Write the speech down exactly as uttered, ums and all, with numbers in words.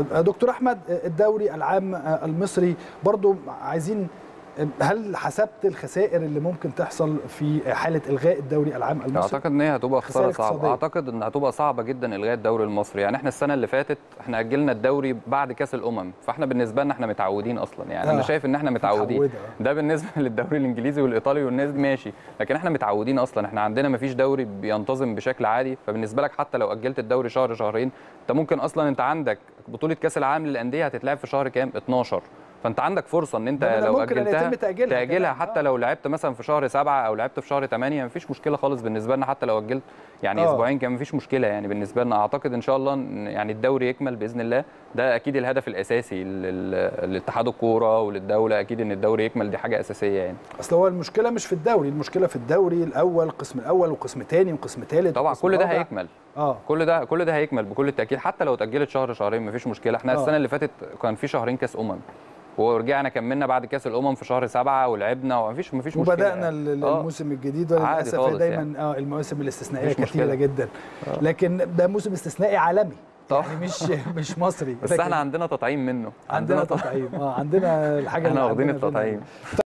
دكتور أحمد، الدوري العام المصري برضو عايزين، هل حسبت الخسائر اللي ممكن تحصل في حالة إلغاء الدوري العام المصري؟ أعتقد إن هي هتبقى خسارة صعبة، أعتقد إن هتبقى صعبة جدا إلغاء الدوري المصري، يعني إحنا السنة اللي فاتت إحنا أجلنا الدوري بعد كأس الأمم، فإحنا بالنسبة لنا إحنا متعودين أصلا، يعني آه. أنا شايف إن إحنا متعودين، ده بالنسبة للدوري الإنجليزي والإيطالي والناس ماشي، لكن إحنا متعودين أصلا، إحنا عندنا مفيش دوري بينتظم بشكل عادي، فبالنسبة لك حتى لو أجلت الدوري شهر شهرين، أنت ممكن أصلا أنت عندك بطولة كأس العالم للأندية هتتلعب في شهر كام؟ اتناشر. فانت عندك فرصه ان انت لو اجلتها تاجلها, تأجلها حتى آه. لو لعبت مثلا في شهر سبعة او لعبت في شهر ثمانية مفيش مشكله خالص بالنسبه لنا، حتى لو اجلت يعني آه. اسبوعين كان مفيش مشكله يعني بالنسبه لنا. اعتقد ان شاء الله يعني الدوري يكمل باذن الله، ده اكيد الهدف الاساسي لاتحاد الكوره وللدوله، اكيد ان الدوري يكمل، دي حاجه اساسيه يعني. اصل هو المشكله مش في الدوري، المشكله في الدوري الاول، قسم الاول وقسم ثاني وقسم ثالث، طبعا كل ده هيكمل اه كل ده كل ده هيكمل بكل التاكيد، حتى لو اتاجلت شهر شهرين مفيش مشكله. احنا آه. السنه اللي فاتت كان في شهرين كاس امم، ورجعنا كملنا بعد كاس الامم في شهر سبعة ولعبنا ومفيش مفيش مشكله، وبدانا الموسم الجديد وللاسف دايما اه المواسم الاستثنائيه كتيره جدا، لكن ده موسم استثنائي عالمي يعني مش مش مصري بس، احنا عندنا تطعيم منه، عندنا تطعيم اه عندنا الحاجه اللي احنا واخدين التطعيم.